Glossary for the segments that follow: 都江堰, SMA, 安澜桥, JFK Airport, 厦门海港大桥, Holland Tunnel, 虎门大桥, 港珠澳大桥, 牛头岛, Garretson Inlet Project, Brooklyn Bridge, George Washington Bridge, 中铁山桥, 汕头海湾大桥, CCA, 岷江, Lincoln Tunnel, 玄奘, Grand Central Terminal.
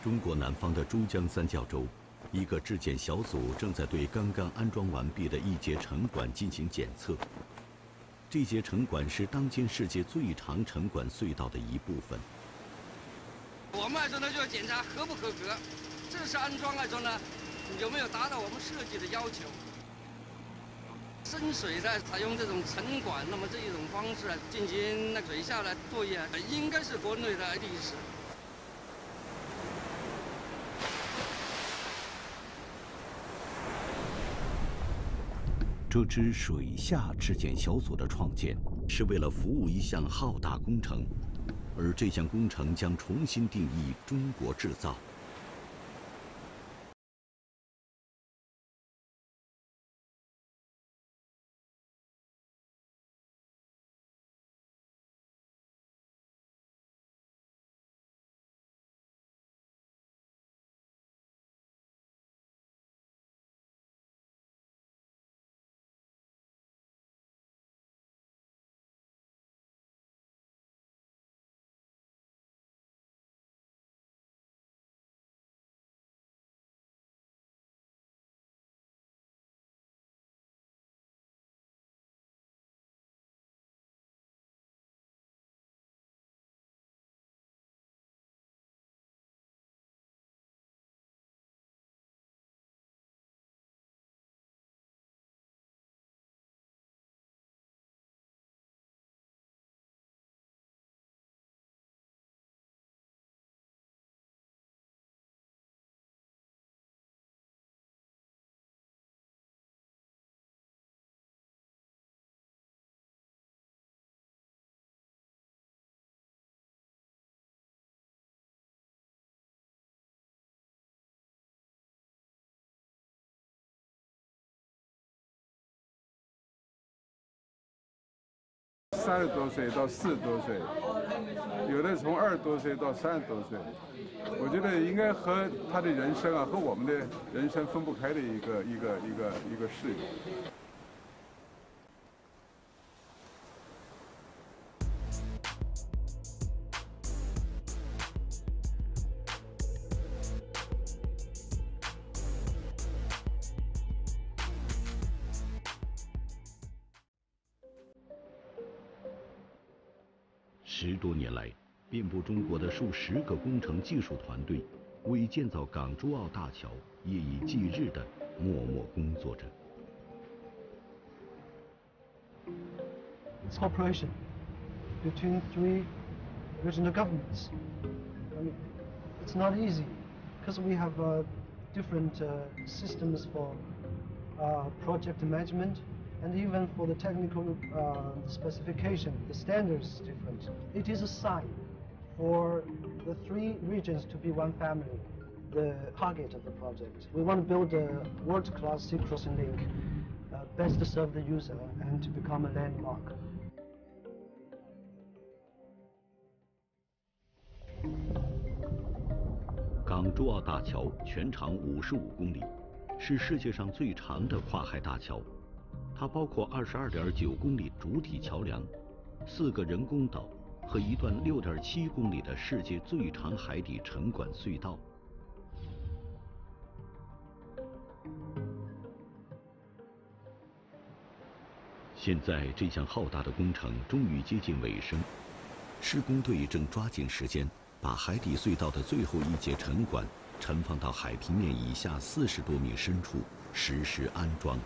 中国南方的珠江三角洲，一个质检小组正在对刚刚安装完毕的一节沉管进行检测。这节沉管是当今世界最长沉管隧道的一部分。我们呢就要检查合不合格，正式安装时候呢有没有达到我们设计的要求。 深水呢，采用这种沉管，那么这一种方式进行那水下的作业，应该是国内的历史。这支水下质检小组的创建，是为了服务一项浩大工程，而这项工程将重新定义中国制造。 30多岁到40多岁，有的从20多岁到30多岁，我觉得应该和他的人生啊，和我们的人生分不开的一个事业。 10多年来，遍布中国的数十个工程技术团队，为建造港珠澳大桥夜以继日地默默工作着。It's cooperation between three regional governments. I mean, it's not easy because we have different systems for project management. And even for the technical specification, the standards is different. It is a sign for the three regions to be one family, the target of the project. We want to build a world-class sea crossing link, best to serve the user and to become a landmark. 港珠澳大桥全长55公里，是世界上最长的跨海大桥。 它包括22.9公里主体桥梁、4个人工岛和一段6.7公里的世界最长海底沉管隧道。现在这项浩大的工程终于接近尾声，施工队正抓紧时间把海底隧道的最后一节沉管沉放到海平面以下40多米深处，实施安装。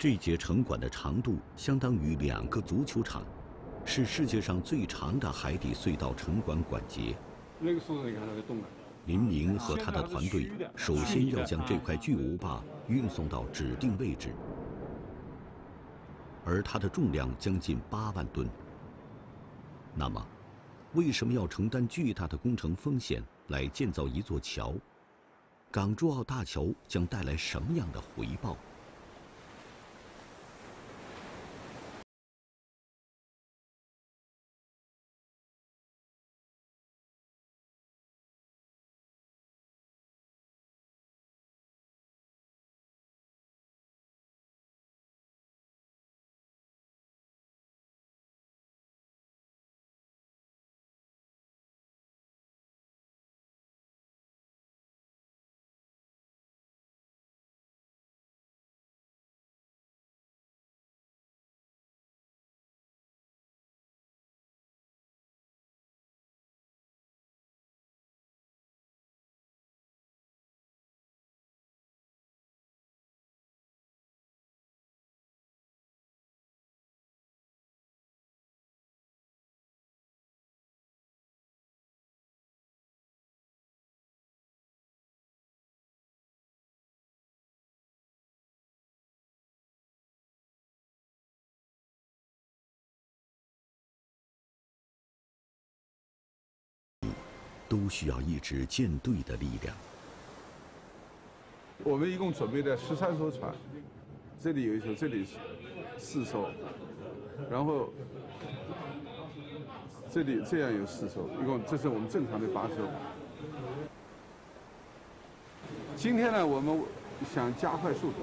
这节沉管的长度相当于2个足球场，是世界上最长的海底隧道沉管管节。林明和他的团队首先要将这块巨无霸运送到指定位置，而它的重量将近8万吨。那么，为什么要承担巨大的工程风险来建造一座桥？港珠澳大桥将带来什么样的回报？都需要一支舰队的力量。我们一共准备了13艘船，这里有1艘，这里4艘，然后这里这样有4艘，一共这是我们正常的8艘。今天呢，我们想加快速度。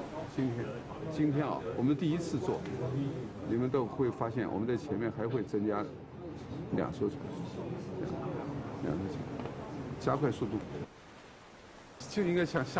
今天啊，我们第一次做，你们都会发现我们在前面还会增加2艘船，2艘船，加快速度，就应该想下。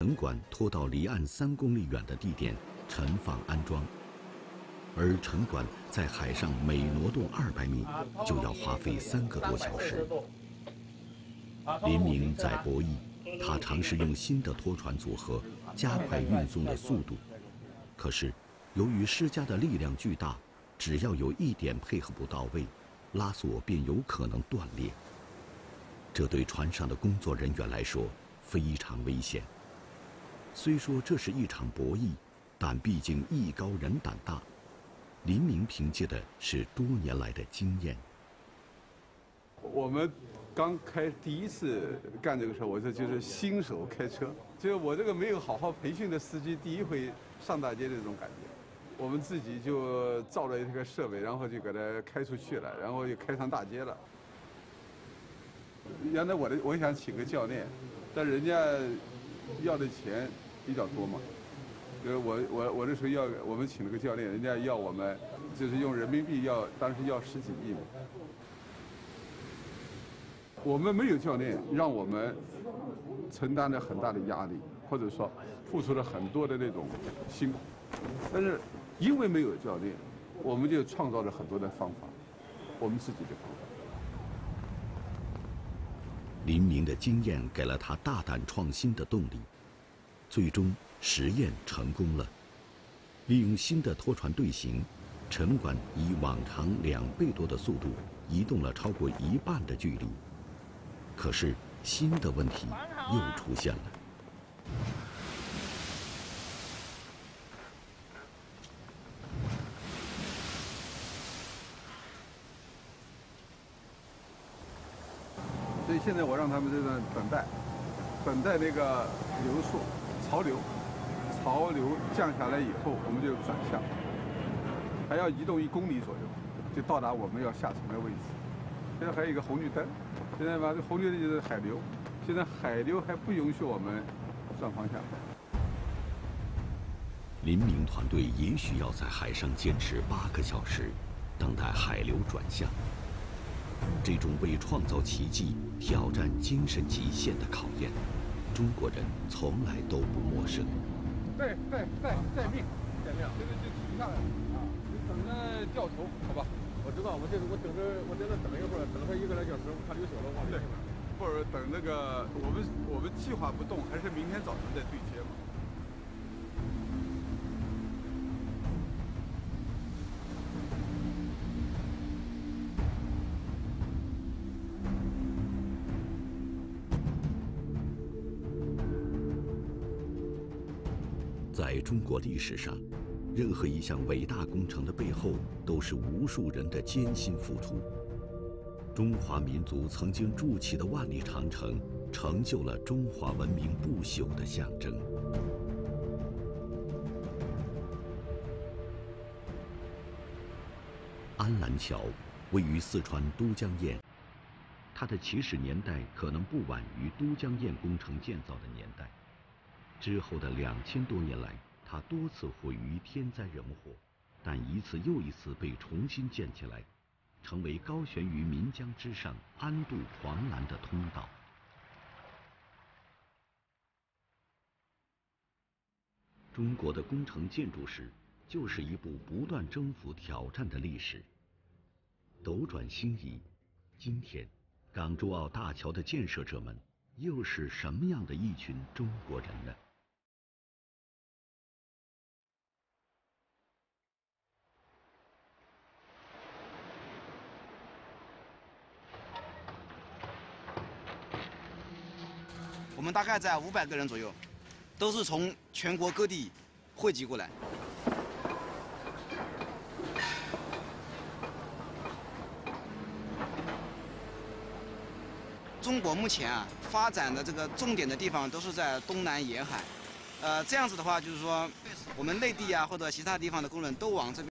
城管拖到离岸3公里远的地点陈放安装，而城管在海上每挪动200米就要花费3个多小时。林明在博弈，他尝试用新的拖船组合加快运送的速度，可是由于施加的力量巨大，只要有一点配合不到位，拉索便有可能断裂。这对船上的工作人员来说非常危险。 虽说这是一场博弈，但毕竟艺高人胆大。林明凭借的是多年来的经验。我们刚第一次干这个事儿，我这就是新手开车，就是我这个没有好好培训的司机，第一回上大街的这种感觉。我们自己就造了一个设备，然后就给它开出去了，然后就开上大街了。原来我想请个教练，但人家要的钱 比较多嘛，就是我那时候要我们请了个教练，人家要我们就是用人民币要，当时要10几亿嘛。我们没有教练，让我们承担了很大的压力，或者说付出了很多的那种辛苦。但是因为没有教练，我们就创造了很多的方法，我们自己的方法。 林明的经验给了他大胆创新的动力，最终实验成功了。利用新的拖船队形，城管以往常2倍多的速度移动了超过1半的距离。可是新的问题又出现了。所以现在我让他们这段等待那个流速、潮流降下来以后，我们就转向，还要移动1公里左右，就到达我们要下沉的位置。现在还有一个红绿灯，现在吧，这红绿灯就是海流，现在海流还不允许我们转方向。林明团队也许要在海上坚持8个小时，等待海流转向。 这种为创造奇迹、挑战精神极限的考验，中国人从来都不陌生。待命，现在就停下来啊！你等着掉头，好吧？我知道，我在这等一会儿，等了1个来小时，我看流水了，往那边。或者等那个，我们计划不动，还是明天早上再对接嘛？ 在中国历史上，任何一项伟大工程的背后都是无数人的艰辛付出。中华民族曾经筑起的万里长城，成就了中华文明不朽的象征。安澜桥位于四川都江堰，它的起始年代可能不晚于都江堰工程建造的年代。之后的2000多年来，它多次毁于天灾人祸，但一次又一次被重新建起来，成为高悬于岷江之上、安度狂澜的通道。 中国的工程建筑史就是一部不断征服挑战的历史，斗转星移。今天，港珠澳大桥的建设者们又是什么样的一群中国人呢？我们大概在500个人左右。 都是从全国各地汇集过来。中国目前啊发展的这个重点的地方都是在东南沿海，这样子的话，就是说我们内地啊或者其他地方的工人都往这边。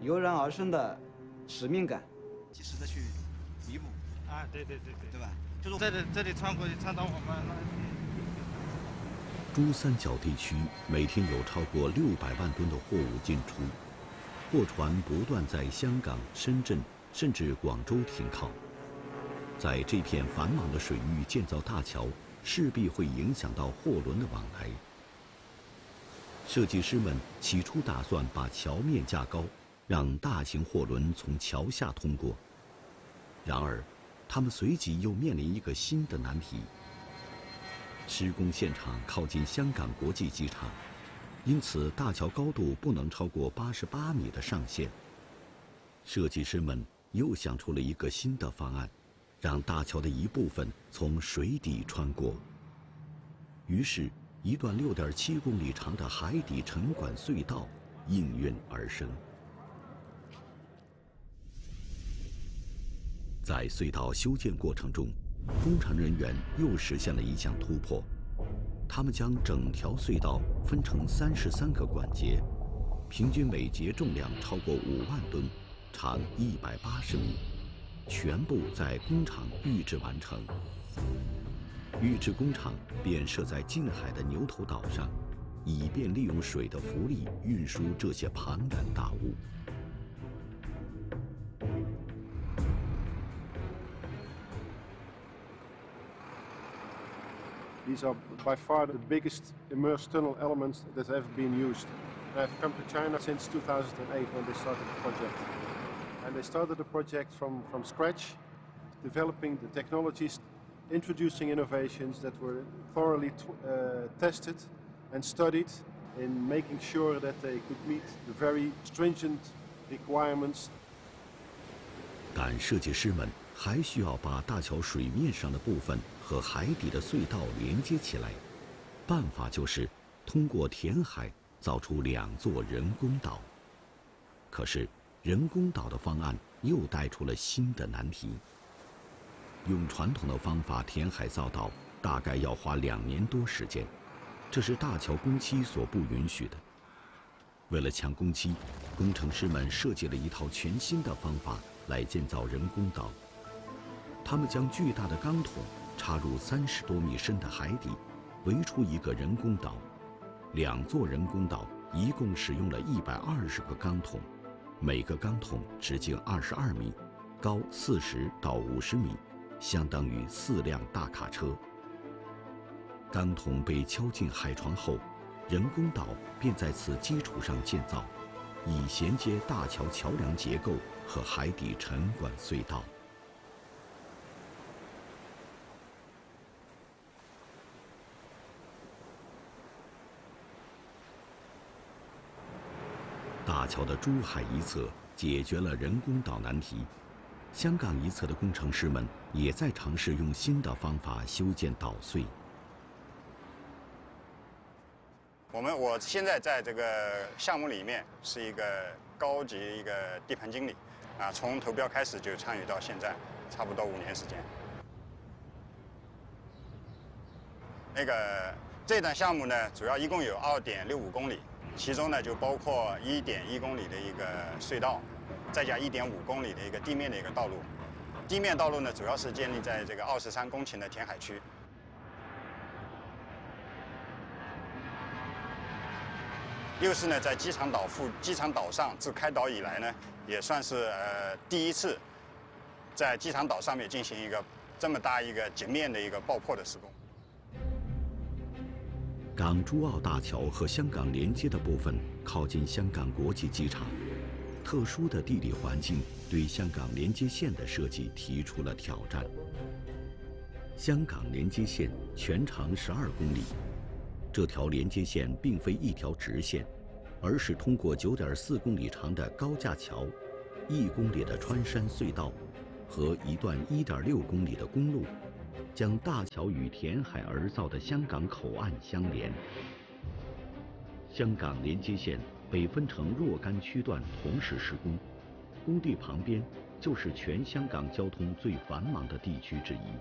油然而生的使命感，及时的去弥补啊，对，对吧？就是这里穿过去，穿到我们那。珠三角地区每天有超过600万吨的货物进出，货船不断在香港、深圳甚至广州停靠。在这片繁忙的水域建造大桥，势必会影响到货轮的往来。设计师们起初打算把桥面架高。 让大型货轮从桥下通过。然而，他们随即又面临一个新的难题。施工现场靠近香港国际机场，因此大桥高度不能超过88米的上限。设计师们又想出了一个新的方案，让大桥的一部分从水底穿过。于是，一段6.7公里长的海底沉管隧道。应运而生。在隧道修建过程中，工程人员又实现了一项突破，他们将整条隧道分成33个管节，平均每节重量超过5万吨，长180米，全部在工厂预制完成。预制工厂便设在近海的牛头岛上，以便利用水的浮力运输这些庞然大物。 These are by far the biggest immersed tunnel elements that have been used. I've come to China since 2008 when they started the project. And they started the project from scratch, developing the technologies, introducing innovations that were thoroughly tested and studied in making sure that they could meet the very stringent requirements. 但设计师们还需要把大桥水面上的部分和海底的隧道连接起来，办法就是通过填海造出2座人工岛。可是，人工岛的方案又带出了新的难题。用传统的方法填海造岛，大概要花2年多时间，这是大桥工期所不允许的。为了抢工期，工程师们设计了一套全新的方法。 来建造人工岛，他们将巨大的钢筒插入30多米深的海底，围出一个人工岛。2座人工岛一共使用了120个钢筒，每个钢筒直径22米，高40到50米，相当于4辆大卡车。钢筒被敲进海床后，人工岛便在此基础上建造。 以衔接大桥桥梁结构和海底沉管隧道。大桥的珠海一侧解决了人工岛难题，香港一侧的工程师们也在尝试用新的方法修建岛隧。 我现在在这个项目里面是一个高级一个地盘经理，啊，从投标开始就参与到现在，差不多5年时间。这段项目呢，主要一共有2.65公里，其中呢就包括1.1公里的一个隧道，再加1.5公里的一个地面的一个道路。地面道路呢，主要是建立在这个23公顷的填海区。 又是呢，在机场岛上自开岛以来呢，也算是第一次在机场岛上面进行一个这么大一个截面的一个爆破的施工。港珠澳大桥和香港连接的部分靠近香港国际机场，特殊的地理环境对香港连接线的设计提出了挑战。香港连接线全长12公里。 这条连接线并非一条直线，而是通过9.4公里长的高架桥、1公里的穿山隧道和一段1.6公里的公路，将大桥与填海而造的香港口岸相连。香港连接线被分成若干区段同时施工，工地旁边就是全香港交通最繁忙的地区之一。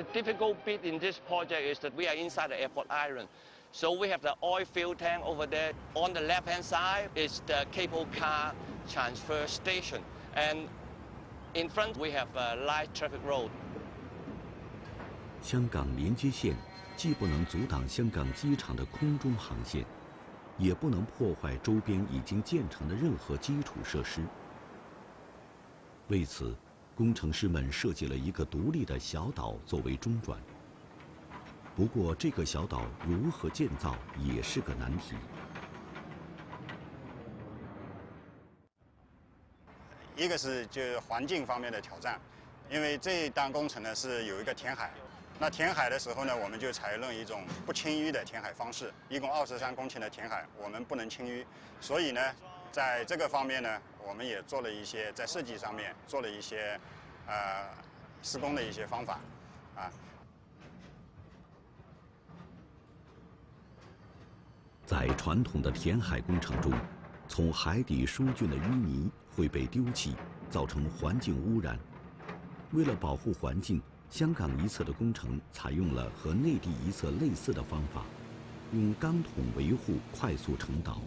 The difficult bit in this project is that we are inside the airport island. So we have the oil fuel tank over there. On the left-hand side is the cable car transfer station. And in front we have a light traffic road. 香港连接线既不能阻挡香港机场的空中航线，也不能破坏周边已经建成的任何基础设施。为此。 工程师们设计了一个独立的小岛作为中转。不过，这个小岛如何建造也是个难题。一个是就是环境方面的挑战，因为这一档工程呢是有一个填海。那填海的时候呢，我们就采用一种不清淤的填海方式，一共23公顷的填海，我们不能清淤，所以呢。 在这个方面呢，我们也做了一些在设计上面做了一些，施工的一些方法，啊。在传统的填海工程中，从海底疏浚的淤泥会被丢弃，造成环境污染。为了保护环境，香港一侧的工程采用了和内地一侧类似的方法，用钢筒维护快速城岛。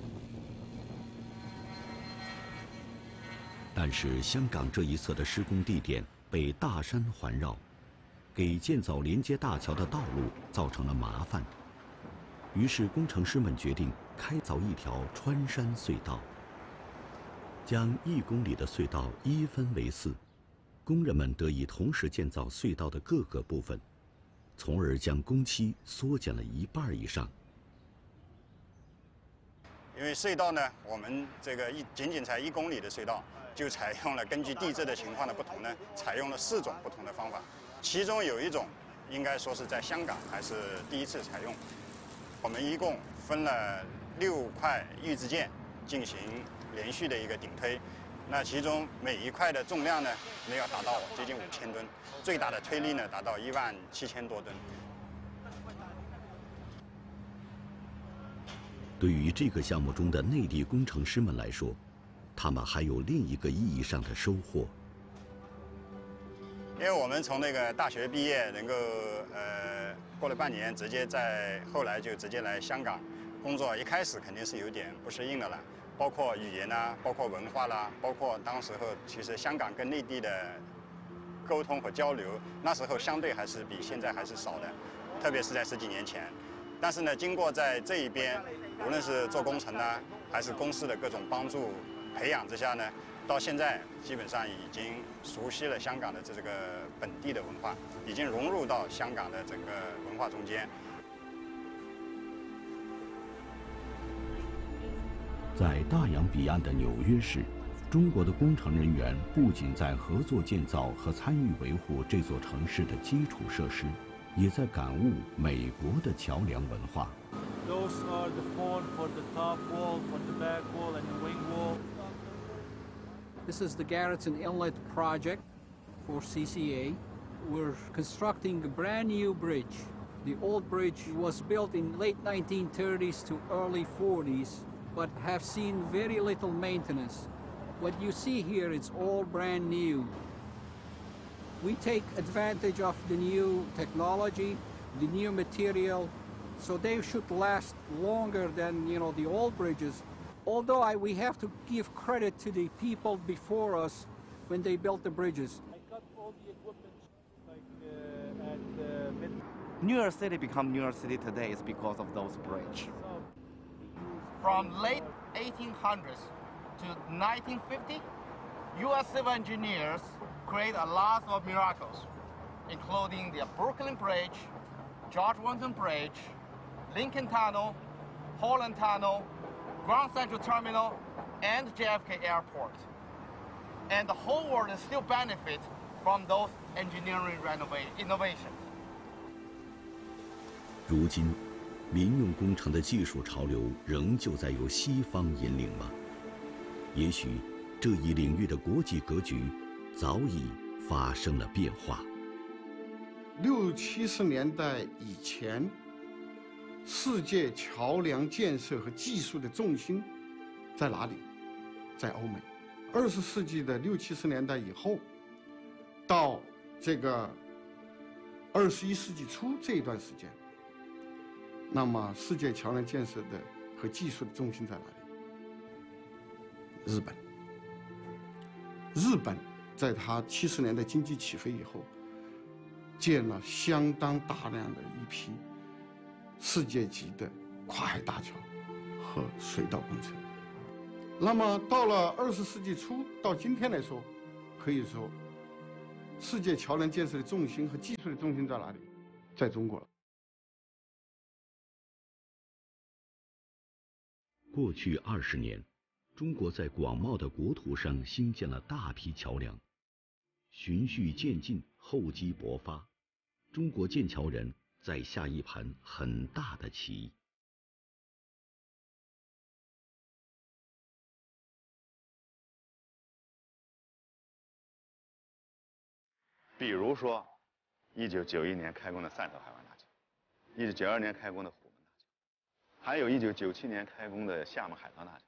但是香港这一侧的施工地点被大山环绕，给建造连接大桥的道路造成了麻烦。于是工程师们决定开凿一条穿山隧道，将1公里的隧道1分为4，工人们得以同时建造隧道的各个部分，从而将工期缩减了1半以上。 因为隧道呢，我们这个仅仅才1公里的隧道，就采用了根据地质的情况的不同呢，采用了4种不同的方法，其中有一种应该说是在香港还是第一次采用。我们一共分了6块预制件进行连续的一个顶推，那其中每一块的重量呢，没有达到接近5000吨，最大的推力呢达到17000多吨。 对于这个项目中的内地工程师们来说，他们还有另一个意义上的收获。因为我们从那个大学毕业，能够过了半年，后来就直接来香港工作，一开始肯定是有点不适应的了，包括语言啦，包括文化啦，包括当时候其实香港跟内地的沟通和交流，那时候相对还是比现在还是少的，特别是在10几年前。 但是呢，经过在这一边，无论是做工程呢，还是公司的各种帮助培养之下呢，到现在基本上已经熟悉了香港的这个本地的文化，已经融入到香港的整个文化中间。在大洋彼岸的纽约市，中国的工程人员不仅在合作建造和参与维护这座城市的基础设施。 也在感悟美国的桥梁文化。This is the Garretson Inlet Project for CCA. We're constructing a brand new bridge. The old bridge was built in late 1930s to early 40s, but have seen very little maintenance. What you see here, it's all brand new. We take advantage of the new technology, the new material, so they should last longer than, you know, the old bridges. Although we have to give credit to the people before us when they built the bridges. I got all the equipment New York City become New York City today is because of those bridges. From late 1800s to 1950, U.S. civil engineers create a lot of miracles, including the Brooklyn Bridge, George Washington Bridge, Lincoln Tunnel, Holland Tunnel, Grand Central Terminal, and JFK Airport. And the whole world still benefits from those engineering innovations. 如今，民用工程的技术潮流仍旧在由西方引领吗？也许这一领域的国际格局。 早已发生了变化。60、70年代以前，世界桥梁建设和技术的重心在哪里？在欧美。20世纪的60、70年代以后，到这个21世纪初这一段时间，那么世界桥梁建设的和技术的重心在哪里？日本。日本。 在他70年代经济起飞以后，建了相当大量的一批世界级的跨海大桥和水道工程。那么到了20世纪初，到今天来说，可以说世界桥梁建设的重心和技术的重心在哪里？在中国了。过去20年。 中国在广袤的国土上兴建了大批桥梁，循序渐进，厚积薄发。中国建桥人在下一盘很大的棋。比如说，1991年开工的汕头海湾大桥，1992年开工的虎门大桥，还有1997年开工的厦门海港大桥，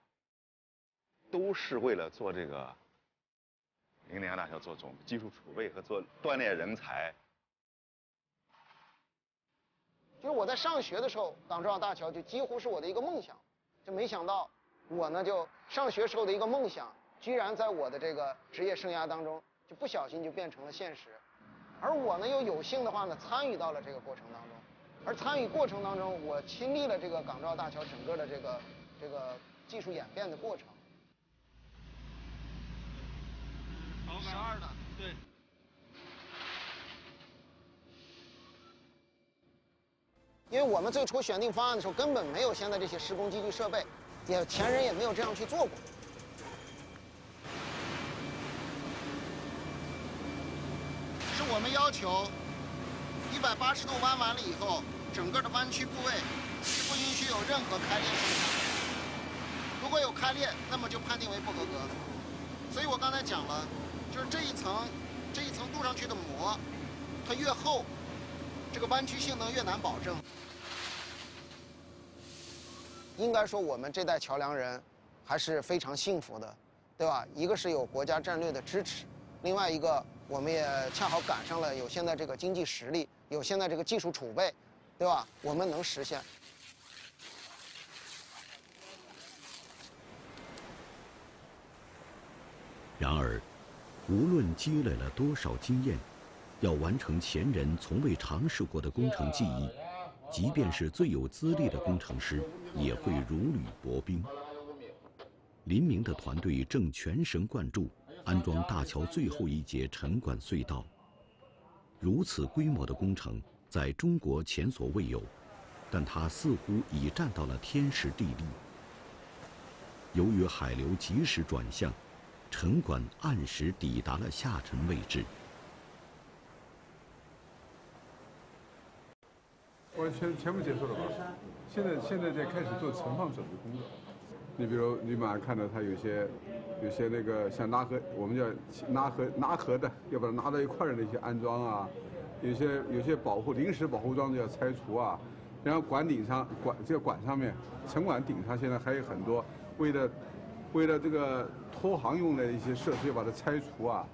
都是为了做这个宁海大桥做总技术储备和做锻炼人才。就是我在上学的时候，港珠澳大桥就几乎是我的一个梦想，就没想到我呢就上学时候的一个梦想，居然在我的这个职业生涯当中就不小心就变成了现实，而我呢又有幸的话呢参与到了这个过程当中，而参与过程当中我亲历了这个港珠澳大桥整个的这个技术演变的过程。12的，对。因为我们最初选定方案的时候，根本没有现在这些施工机具设备，也前人也没有这样去做过。是我们要求180度弯完了以后，整个的弯曲部位是不允许有任何开裂现象。如果有开裂，那么就判定为不合格。所以我刚才讲了，就是这一层镀上去的膜，它越厚，这个弯曲性能越难保证。应该说，我们这代桥梁人还是非常幸福的，对吧？一个是有国家战略的支持，另外一个我们也恰好赶上了有现在这个经济实力，有现在这个技术储备，对吧？我们能实现。然而，无论积累了多少经验，要完成前人从未尝试过的工程技艺，即便是最有资历的工程师，也会如履薄冰。林明的团队正全神贯注安装大桥最后一节沉管隧道。如此规模的工程在中国前所未有，但它似乎已占到了天时地利。由于海流及时转向，沉管按时抵达了下沉位置。我全部结束了吧？现在在开始做沉放准备工作。你比如你马上看到它有些那个像拉合，我们叫拉合的，要把它拉到一块儿的那些安装啊，有些临时保护装置要拆除啊，然后管顶上这个管上面沉管顶上现在还有很多为了这个拖航用的一些设施要把它拆除啊，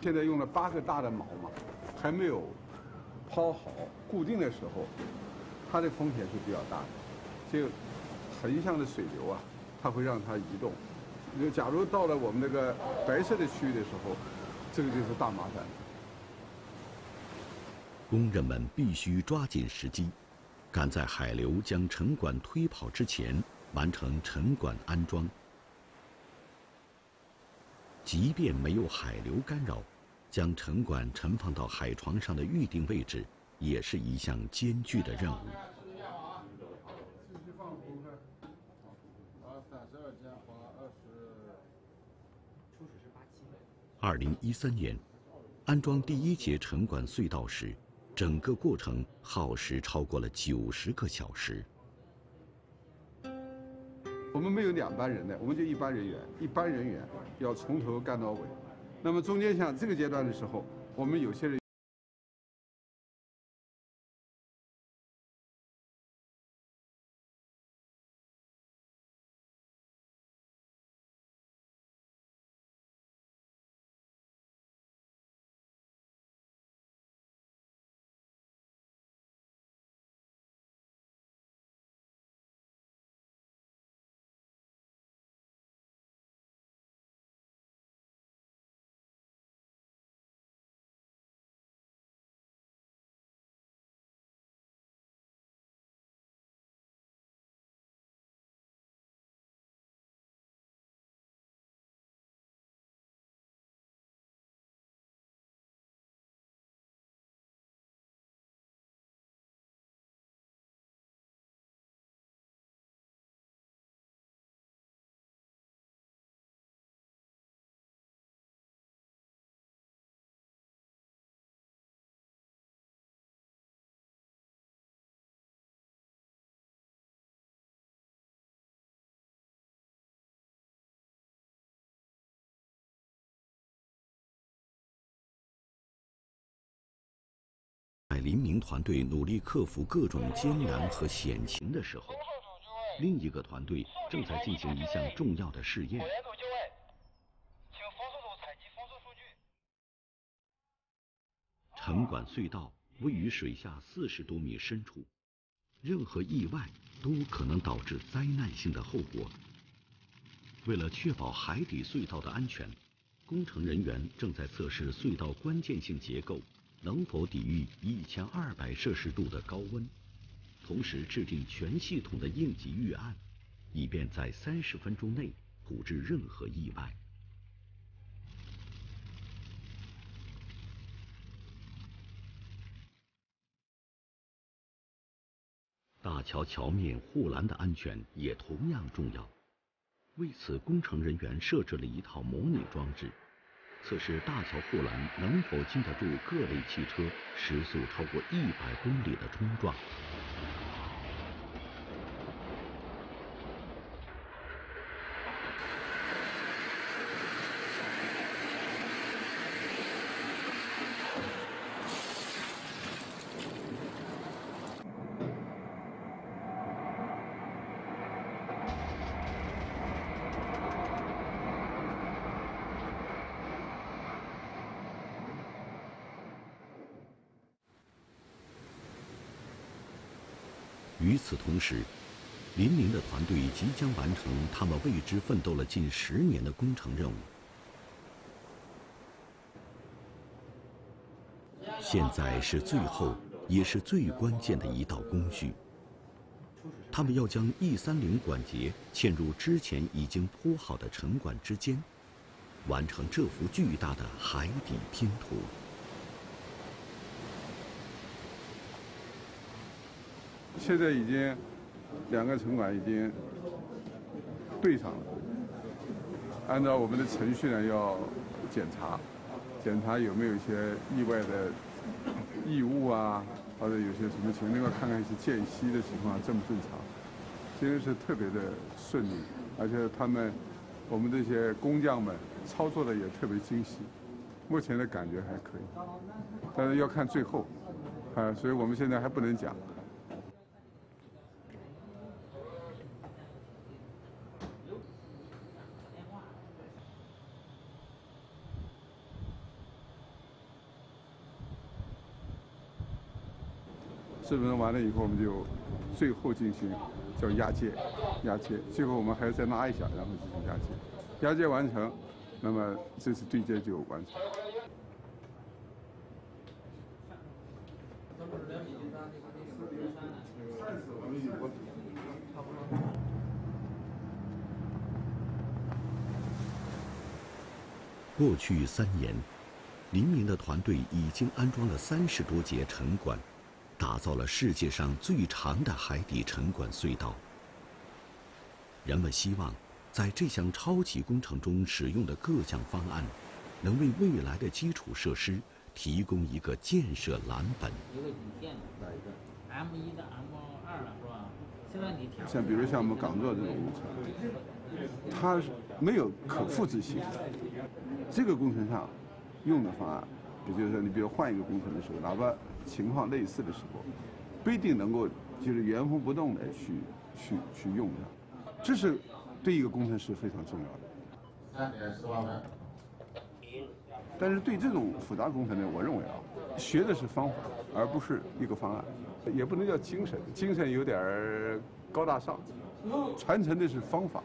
现在用了8个大的铆嘛，还没有抛好固定的时候。它的风险是比较大的，就横向的水流啊，它会让它移动。就假如到了我们那个白色的区域的时候，这个就是大麻烦。工人们必须抓紧时机，赶在海流将沉管推跑之前完成沉管安装。即便没有海流干扰，将沉管沉放到海床上的预定位置，也是一项艰巨的任务。2013年，安装第一节沉管隧道时，整个过程耗时超过了90个小时。我们没有2班人的，我们就1班人员，1班人员要从头干到尾。那么中间像这个阶段的时候，我们有些人。林明团队努力克服各种艰难和险情的时候，另一个团队正在进行一项重要的试验。委员组就位，请冯副总采集风速数据。城管隧道位于水下40多米深处，任何意外都可能导致灾难性的后果。为了确保海底隧道的安全，工程人员正在测试隧道关键性结构能否抵御1200摄氏度的高温。 同时制定全系统的应急预案，以便在30分钟内处置任何意外。大桥桥面护栏的安全也同样重要。为此，工程人员设置了一套模拟装置，测试大桥护栏能否经得住各类汽车时速超过100公里的冲撞。 与此同时，林林的团队即将完成他们为之奋斗了近10年的工程任务。现在是最后也是最关键的一道工序，他们要将130管节嵌入之前已经铺好的沉管之间，完成这幅巨大的海底拼图。 现在已经2个城管已经对上了，按照我们的程序呢，要检查有没有一些意外的异物啊，或者有些什么情况，另外看看一些间隙的情况正不正常。今天是特别的顺利，而且我们这些工匠们操作的也特别精细，目前的感觉还可以，但是要看最后，所以我们现在还不能讲。 基本上完了以后，我们就最后进行叫压接，最后我们还要再拉一下，然后进行压接。压接完成，那么这次对接就完成。过去3年，林明的团队已经安装了30多节沉管。 打造了世界上最长的海底沉管隧道。人们希望，在这项超级工程中使用的各项方案，能为未来的基础设施提供一个建设蓝本。一个主线，哪一个 ？M1的 M2了是吧？现在你像比如像我们港座这种工程，它没有可复制性。这个工程上用的方案，也就是说，你比如换一个工程的时候，哪怕 情况类似的时候，不一定能够就是原封不动的去用它，这是对一个工程师非常重要的。3.4万文。但是对这种复杂工程呢，我认为啊，学的是方法，而不是一个方案，也不能叫精神，精神有点高大上，传承的是方法，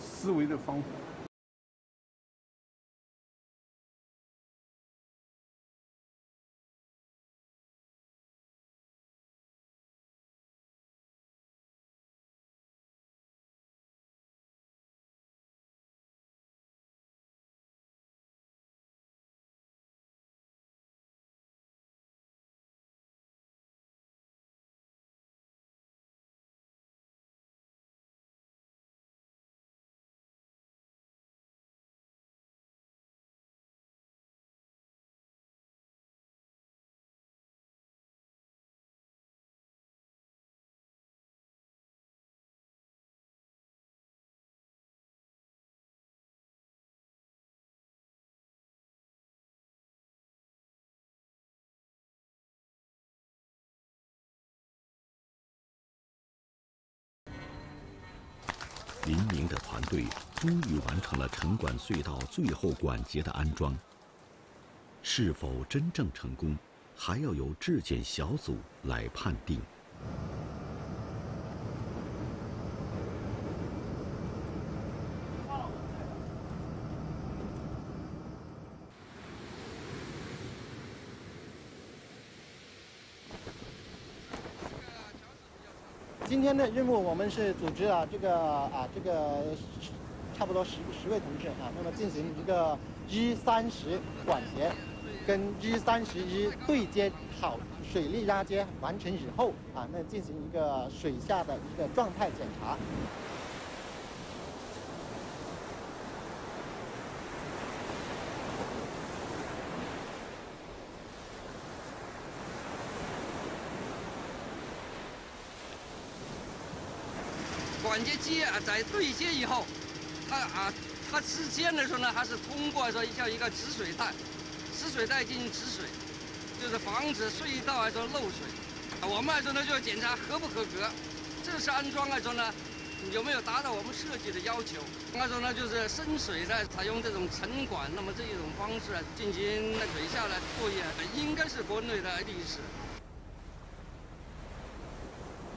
思维的方法。林明的团队终于完成了城管隧道最后管节的安装。是否真正成功，还要由质检小组来判定。 今天的任务我们是组织啊，差不多十位同事啊，那么进行一个 G30 管节跟 G31 对接好水力拉接完成以后啊，那进行一个水下的一个状态检查。 管节机啊，在对接以后，它之间的时候呢，还是通过说像一个止水带，止水带进行止水，就是防止隧道来说漏水。我们来说呢，就要检查合不合格，这次安装来说呢，有没有达到我们设计的要求。那时候呢，就是深水呢，采用这种沉管，那么这一种方式啊，进行水下的作业，应该是国内的历史。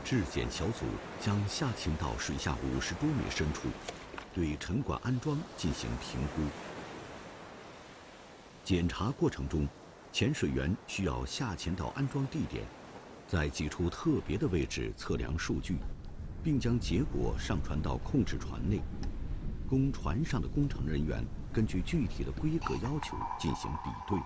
质检小组将下潜到水下50多米深处，对沉管安装进行评估。检查过程中，潜水员需要下潜到安装地点，在几处特别的位置测量数据，并将结果上传到控制船内，供船上的工程人员根据具体的规格要求进行比对。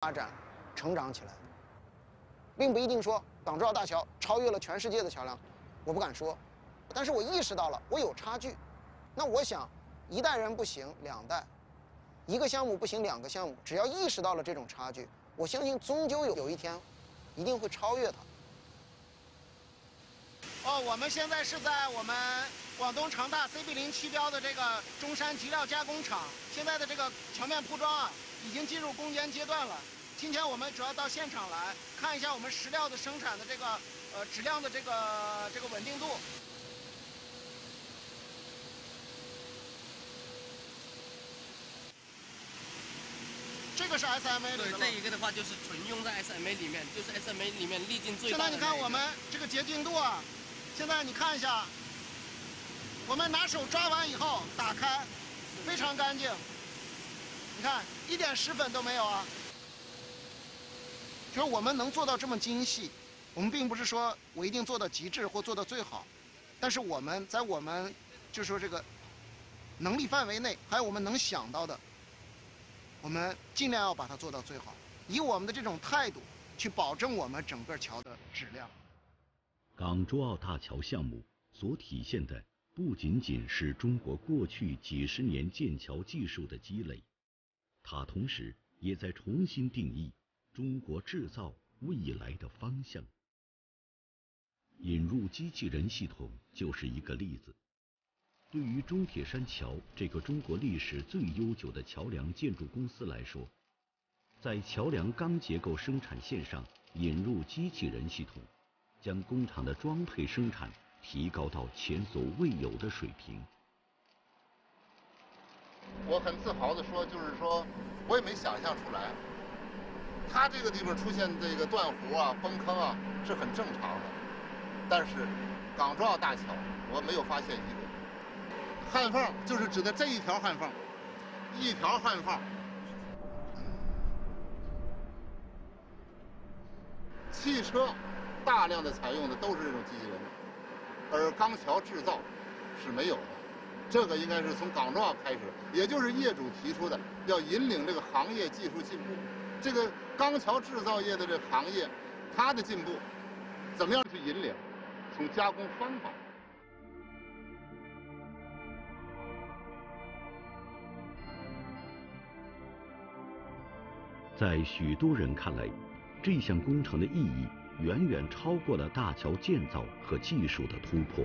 发展、成长起来，并不一定说港珠澳大桥超越了全世界的桥梁，我不敢说，但是我意识到了我有差距。那我想，一代人不行，两代，一个项目不行，两个项目，只要意识到了这种差距，我相信终究有一天，一定会超越它。哦，我们现在是在我们广东长大 CB07标的这个中山极料加工厂，现在的这个桥面铺装啊。 已经进入攻坚阶段了。今天我们主要到现场来看一下我们石料的生产的这个质量的这个稳定度。这个是 SMA 的。对，这一个的话就是纯用在 SMA 里面，就是 SMA 里面粒径最大的。现在你看我们这个洁净度啊，现在你看一下，我们拿手抓完以后打开，非常干净。 你看，一点石粉都没有啊！就是我们能做到这么精细，我们并不是说我一定做到极致或做到最好，但是我们在我们就是说这个能力范围内，还有我们能想到的，我们尽量要把它做到最好，以我们的这种态度去保证我们整个桥的质量。港珠澳大桥项目所体现的不仅仅是中国过去几十年建桥技术的积累，它同时也在重新定义中国制造未来的方向。引入机器人系统就是一个例子。对于中铁山桥这个中国历史最悠久的桥梁建筑公司来说，在桥梁钢结构生产线上引入机器人系统，将工厂的装配生产提高到前所未有的水平。我很自豪地说，就是说我也没想象出来，它这个地方出现这个断湖啊、崩坑啊是很正常的，但是港珠澳大桥我没有发现一个。焊缝就是指的这一条焊缝，一条焊缝，汽车大量的采用的都是这种机器人，而钢桥制造是没有的。这个应该是从港珠澳开始，也就是业主提出的，要引领这个行业技术进步。这个钢桥制造业的这行业，它的进步怎么样去引领？从加工方法。在许多人看来，这项工程的意义远远超过了大桥建造和技术的突破。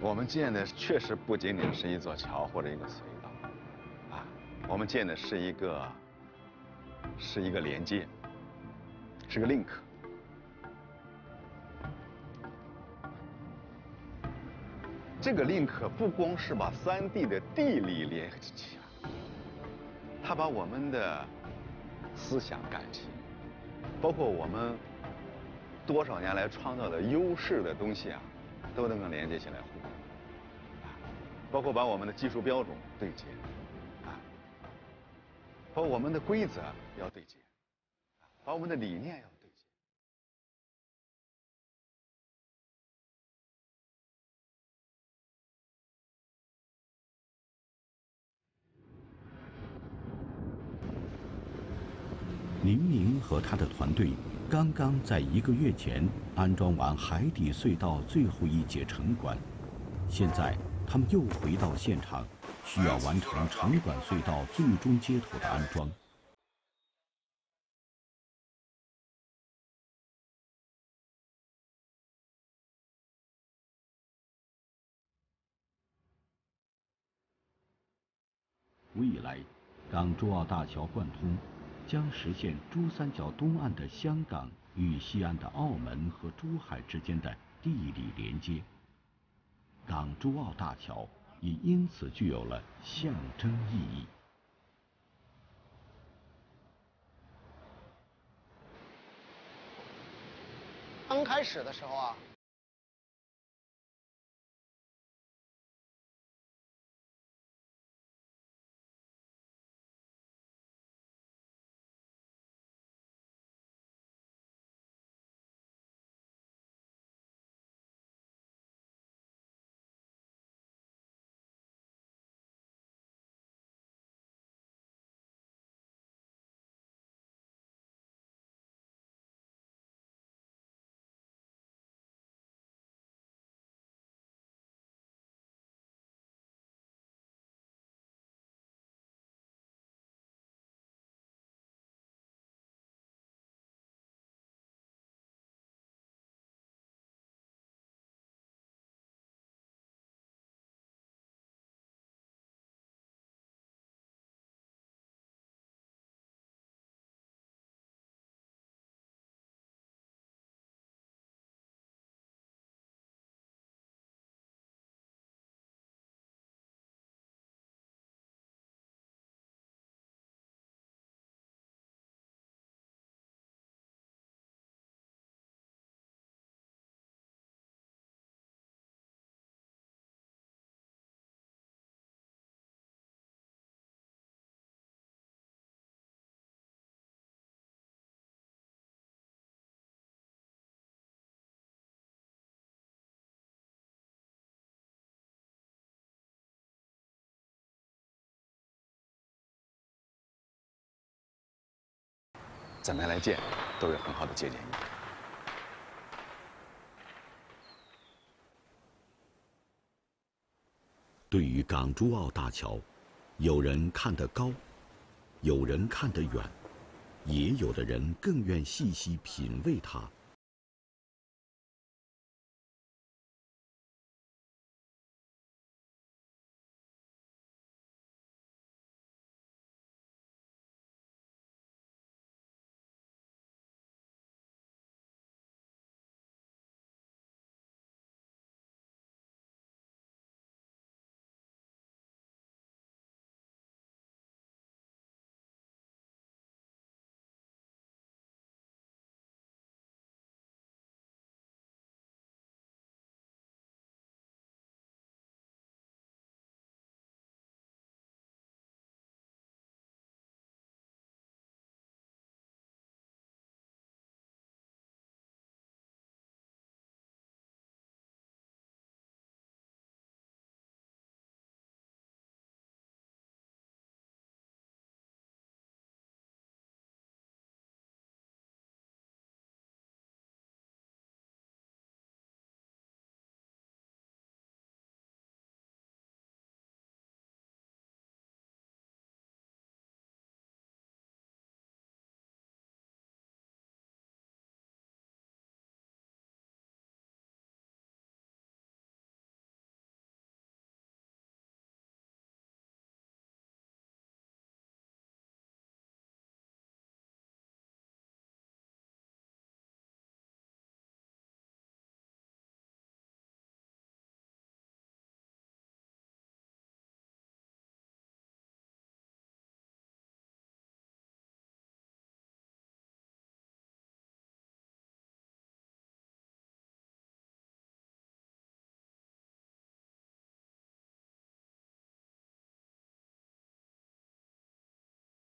我们建的确实不仅仅是一座桥或者一个隧道，啊，我们建的是一个连接，是个 link。这个 link 不光是把3D 的地理联系起来，它把我们的思想、感情，包括我们多少年来创造的优势的东西啊，都能够连接起来互动，包括把我们的技术标准对接，啊，把我们的规则要对接，把我们的理念要对接。林明和他的团队刚刚在1个月前安装完海底隧道最后一节城管，现在他们又回到现场，需要完成城管隧道最终接头的安装。未来，港珠澳大桥贯通，将实现珠三角东岸的香港与西岸的澳门和珠海之间的地理连接，港珠澳大桥也因此具有了象征意义。刚开始的时候啊，怎么样来建，都有很好的借鉴意义。 对于港珠澳大桥，有人看得高，有人看得远，也有的人更愿细细品味它。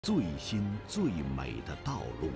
最新最美的道路。